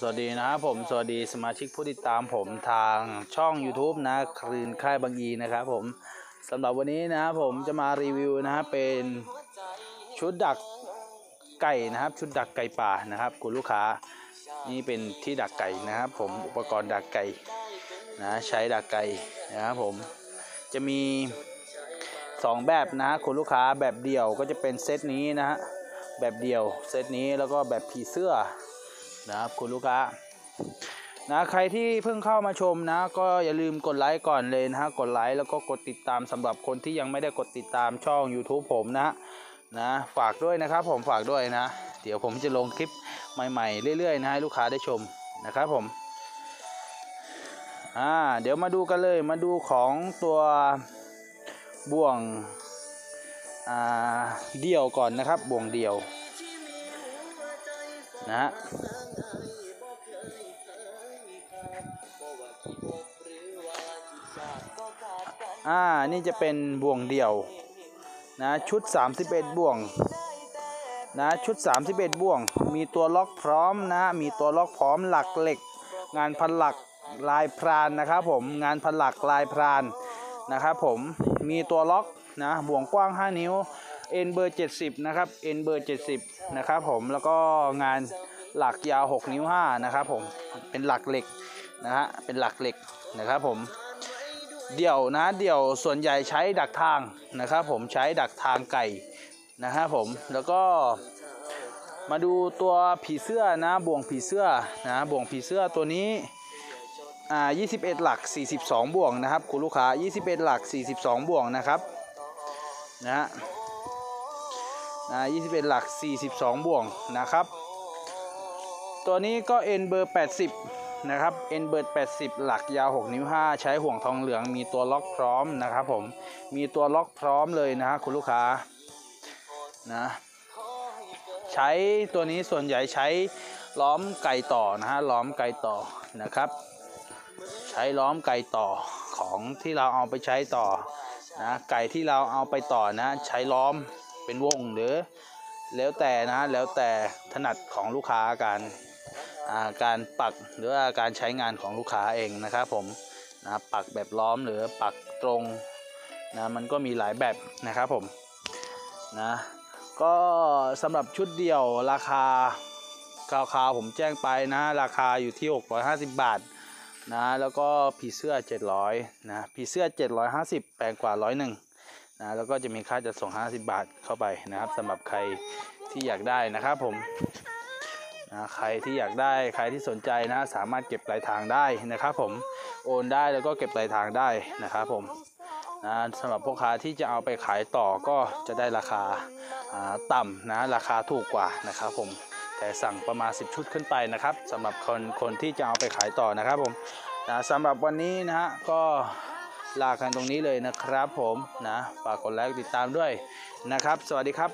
สวัสดีนะครับผมสวัสดีสมาชิกผู้ติดตามผมทางช่อง YouTube นะคลื่นค่ายบางอีนะครับผมสำหรับวันนี้นะครับผมจะมารีวิวนะครับเป็นชุดดักไก่นะครับชุดดักไก่ป่านะครับคุณลูกค้านี่เป็นที่ดักไก่นะครับผมอุปกรณ์ดักไก่นะใช้ดักไก่นะครับผมจะมี2แบบนะคุณลูกค้าแบบเดี่ยวก็จะเป็นเซตนี้นะฮะแบบเดี่ยวเซตนี้แล้วก็แบบผีเสื้อนะครับคุณลูกค้านะใครที่เพิ่งเข้ามาชมนะก็อย่าลืมกดไลค์ก่อนเลยนะฮะกดไลค์แล้วก็กดติดตามสำหรับคนที่ยังไม่ได้กดติดตามช่อง YouTube ผมนะฝากด้วยนะครับผมฝากด้วยนะเดี๋ยวผมจะลงคลิปใหม่ๆเรื่อยๆนะให้ลูกค้าได้ชมนะครับผมเดี๋ยวมาดูกันเลยมาดูของตัวบ่วงเดี่ยวก่อนนะครับบ่วงเดี่ยวนะฮะนี่จะเป็นบ่วงเดี่ยวนะชุด31บ่วงนะชุด31บ่วงมีตัวล็อกพร้อมนะมีตัวล็อกพร้อมหลักเหล็กงานพันหลักลายพรานนะครับผมงานพันหลักลายพรานนะครับผมมีตัวล็อกนะบ่วงกว้าง5นิ้วเอ็นเบอร์70นะครับเอ็นเบอร์70นะครับผมแล้วก็งานหลักยาว6นิ้ว5นะครับผมเป็นหลักเหล็กนะฮะเป็นหลักเหล็กนะครับผมเดี่ยวนะเดี่ยวส่วนใหญ่ใช้ดักทางนะครับผมใช้ดักทางไก่นะครับผมแล้วก็มาดูตัวผีเสื้อนะบ่วงผีเสื้อนะบ่วงผีเสื้อตัวนี้21หลัก42บ่วงนะครับคุณลูกค้า21หลัก42บ่วงนะครับนะ21หลัก42บ่วงนะครับตัวนี้ก็เอ็นเบอร์80นะครับเอ็นเบอร์80หลักยาว6นิ้ว5ใช้ห่วงทองเหลืองมีตัวล็อกพร้อมนะครับผมมีตัวล็อกพร้อมเลยนะครับคุณลูกค้านะใช้ตัวนี้ส่วนใหญ่ใช้ล้อมไก่ต่อนะฮะล้อมไก่ต่อนะครับใช้ล้อมไก่ต่อของที่เราเอาไปใช้ต่อนะไก่ที่เราเอาไปต่อนะใช้ล้อมเป็นวงหรือแล้วแต่นะแล้วแต่ถนัดของลูกค้าการปักหรือการใช้งานของลูกค้าเองนะครับผมนะปักแบบล้อมหรือปักตรงนะมันก็มีหลายแบบนะครับผมนะก็สำหรับชุดเดียวราคาคร่าวๆผมแจ้งไปนะราคาอยู่ที่650บาทนะแล้วก็ผีเสื้อ700นะผีเสื้อ750แพงกว่า101นะแล้วก็จะมีค่าจัดส่ง50บาทเข้าไปนะครับสำหรับใครที่อยากได้นะครับผมนะใครที่อยากได้ใครที่สนใจนะสามารถเก็บปลายทางได้นะครับผมโอนได้แล้วก็เก็บปลายทางได้นะครับผมนะสำหรับพ่อค้าที่จะเอาไปขายต่อก็จะได้ราคาต่ำนะราคาถูกกว่านะครับผมแต่สั่งประมาณ10ชุดขึ้นไปนะครับสำหรับคนที่จะเอาไปขายต่อนะครับผมนะสำหรับวันนี้นะฮะก็ลากันตรงนี้เลยนะครับผมนะฝากกดไลค์ติดตามด้วยนะครับสวัสดีครับ